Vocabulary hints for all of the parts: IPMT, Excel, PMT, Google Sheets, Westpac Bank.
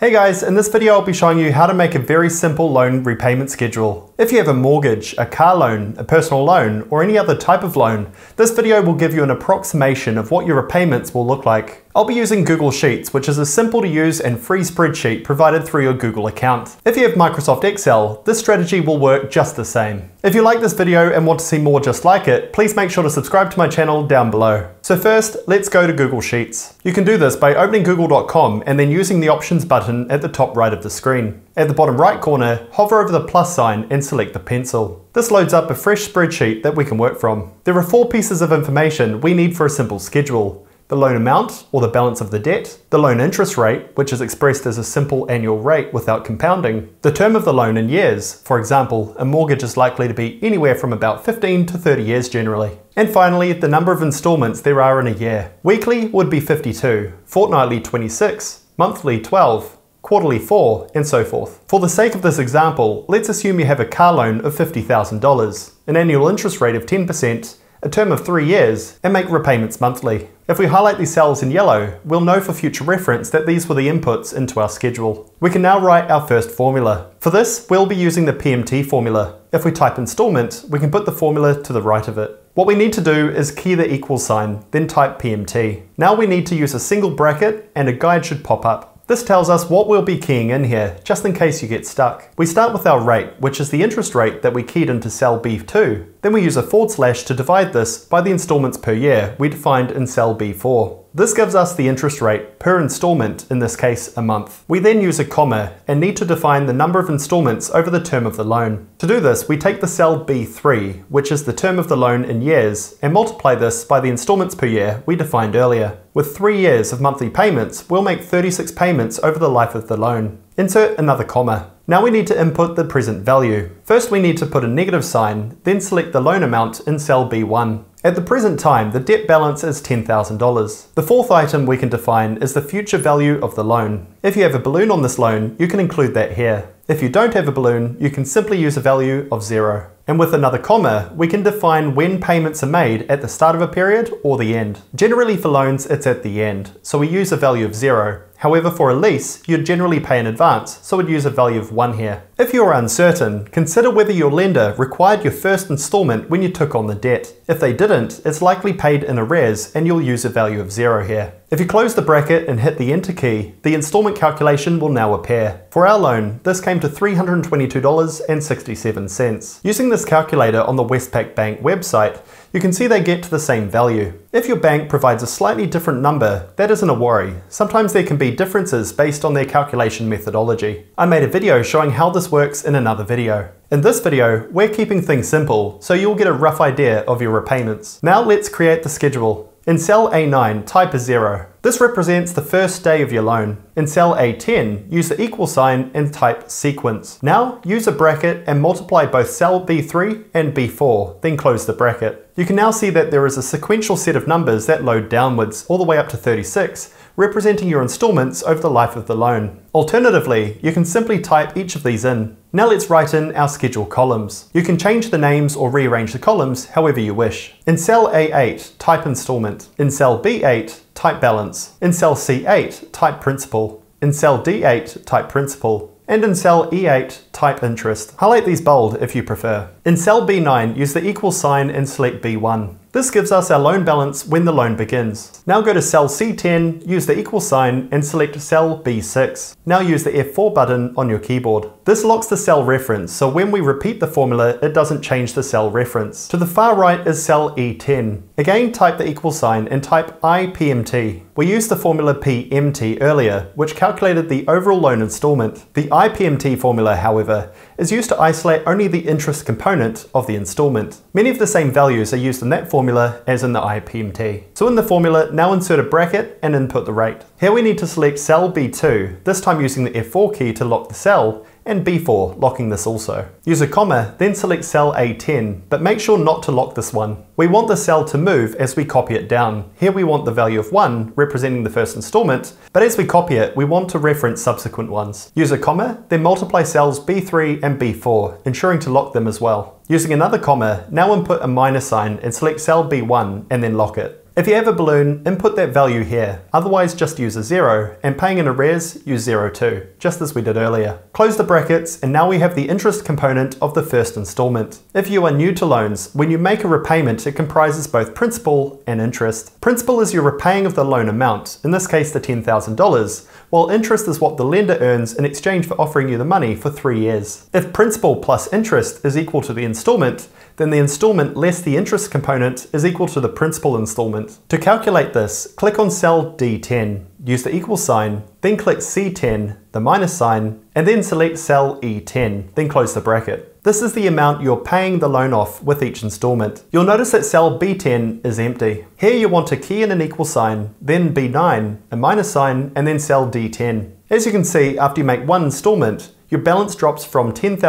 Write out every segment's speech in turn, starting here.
Hey guys, in this video I'll be showing you how to make a very simple loan repayment schedule. If you have a mortgage, a car loan, a personal loan, or any other type of loan, this video will give you an approximation of what your repayments will look like. I'll be using Google Sheets, which is a simple to use and free spreadsheet provided through your Google account. If you have Microsoft Excel, this strategy will work just the same. If you like this video and want to see more just like it, please make sure to subscribe to my channel down below. So first, let's go to Google Sheets. You can do this by opening google.com and then using the options button at the top right of the screen. At the bottom right corner, hover over the plus sign and select the pencil. This loads up a fresh spreadsheet that we can work from. There are four pieces of information we need for a simple schedule: the loan amount, or the balance of the debt, the loan interest rate, which is expressed as a simple annual rate without compounding, the term of the loan in years. For example, a mortgage is likely to be anywhere from about 15 to 30 years generally. And finally, the number of installments there are in a year. Weekly would be 52, fortnightly 26, monthly 12, quarterly 4, and so forth. For the sake of this example, let's assume you have a car loan of $50,000, an annual interest rate of 10%, a term of 3 years, and make repayments monthly. If we highlight these cells in yellow, we'll know for future reference that these were the inputs into our schedule. We can now write our first formula. For this, we'll be using the PMT formula. If we type installment, we can put the formula to the right of it. What we need to do is key the equal sign, then type PMT. Now we need to use a single bracket and a guide should pop up. This tells us what we'll be keying in here, just in case you get stuck. We start with our rate, which is the interest rate that we keyed into cell B2. Then we use a / to divide this by the installments per year we defined in cell B4. This gives us the interest rate per installment, in this case a month. We then use a comma and need to define the number of installments over the term of the loan. To do this, we take the cell B3, which is the term of the loan in years, and multiply this by the installments per year we defined earlier. With 3 years of monthly payments, we'll make 36 payments over the life of the loan. Insert another comma. Now we need to input the present value. First we need to put a negative sign, then select the loan amount in cell B1. At the present time, the debt balance is $10,000. The fourth item we can define is the future value of the loan. If you have a balloon on this loan, you can include that here. If you don't have a balloon, you can simply use a value of 0. And with another comma, we can define when payments are made at the start of a period or the end. Generally for loans, it's at the end, so we use a value of 0. However, for a lease, you'd generally pay in advance, so we'd use a value of 1 here. If you're uncertain, consider whether your lender required your first installment when you took on the debt. If they didn't, it's likely paid in arrears and you'll use a value of 0 here. If you close the bracket and hit the enter key, the installment calculation will now appear. For our loan, this came to $322.67. Using this calculator on the Westpac Bank website, you can see they get to the same value. If your bank provides a slightly different number, that isn't a worry. Sometimes there can be differences based on their calculation methodology. I made a video showing how this works in another video. In this video, we're keeping things simple, so you'll get a rough idea of your repayments. Now let's create the schedule. In cell A9, type a 0. This represents the first day of your loan. In cell A10, use the equal sign and type sequence. Now use a bracket and multiply both cell B3 and B4, then close the bracket. You can now see that there is a sequential set of numbers that load downwards all the way up to 36, representing your installments over the life of the loan. Alternatively, you can simply type each of these in. Now let's write in our schedule columns. You can change the names or rearrange the columns however you wish. In cell A8, type installment. In cell B8, type balance. In cell C8, type principal. In cell D8, type principal. And in cell E8, type interest. Highlight these bold if you prefer. In cell B9, use the equal sign and select B1. This gives us our loan balance when the loan begins. Now go to cell C10, use the equal sign and select cell B6. Now use the F4 button on your keyboard. This locks the cell reference, so when we repeat the formula, it doesn't change the cell reference. To the far right is cell E10. Again, type the equal sign and type IPMT. We used the formula PMT earlier, which calculated the overall loan installment. The IPMT formula, however, is used to isolate only the interest component of the installment. Many of the same values are used in that formula as in the IPMT. So in the formula, now insert a bracket and input the rate. Here we need to select cell B2, this time using the F4 key to lock the cell, and B4, locking this also. Use a comma, then select cell A10, but make sure not to lock this one. We want the cell to move as we copy it down. Here we want the value of 1, representing the first installment, but as we copy it, we want to reference subsequent ones. Use a comma, then multiply cells B3 and B4, ensuring to lock them as well. Using another comma, now input a minus sign and select cell B1 and then lock it. If you have a balloon, input that value here, otherwise just use a 0, and paying in arrears, use 0 too, just as we did earlier. Close the brackets, and now we have the interest component of the first instalment. If you are new to loans, when you make a repayment, it comprises both principal and interest. Principal is your repaying of the loan amount, in this case the $10,000, while interest is what the lender earns in exchange for offering you the money for 3 years. If principal plus interest is equal to the instalment, then the instalment less the interest component is equal to the principal instalment. To calculate this, click on cell D10, use the equal sign, then click C10, the minus sign, and then select cell E10, then close the bracket. This is the amount you're paying the loan off with each installment. You'll notice that cell B10 is empty. Here you want to key in an equal sign, then B9, a minus sign, and then cell D10. As you can see, after you make one installment, your balance drops from $10,000 to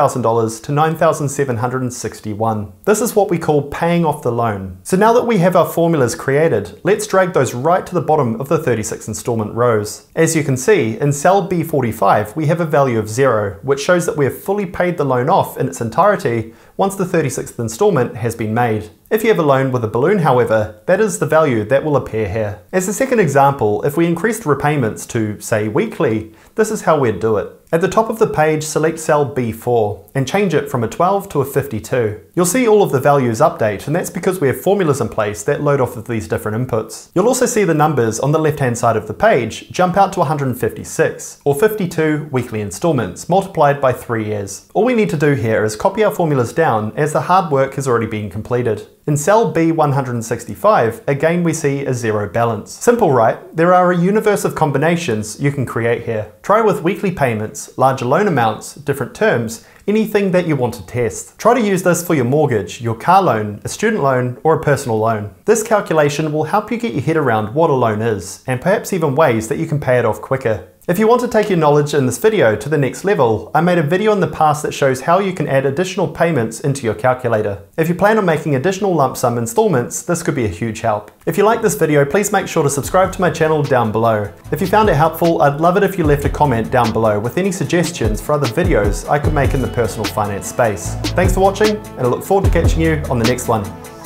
$9,761. This is what we call paying off the loan. So now that we have our formulas created, let's drag those right to the bottom of the 36 installment rows. As you can see, in cell B45, we have a value of 0, which shows that we have fully paid the loan off in its entirety once the 36th installment has been made. If you have a loan with a balloon, however, that is the value that will appear here. As a second example, if we increased repayments to, say, weekly, this is how we'd do it. At the top of the page, select cell B4 and change it from a 12 to a 52. You'll see all of the values update, and that's because we have formulas in place that load off of these different inputs. You'll also see the numbers on the left-hand side of the page jump out to 156, or 52 weekly installments multiplied by 3 years. All we need to do here is copy our formulas down, as the hard work has already been completed. In cell B165, again we see a 0 balance. Simple, right? There are a universe of combinations you can create here. Try with weekly payments, larger loan amounts, different terms, anything that you want to test. Try to use this for your mortgage, your car loan, a student loan, or a personal loan. This calculation will help you get your head around what a loan is, and perhaps even ways that you can pay it off quicker. If you want to take your knowledge in this video to the next level, I made a video in the past that shows how you can add additional payments into your calculator. If you plan on making additional lump sum installments, this could be a huge help. If you like this video, please make sure to subscribe to my channel down below. If you found it helpful, I'd love it if you left a comment down below with any suggestions for other videos I could make in the personal finance space. Thanks for watching, and I look forward to catching you on the next one.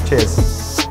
Cheers.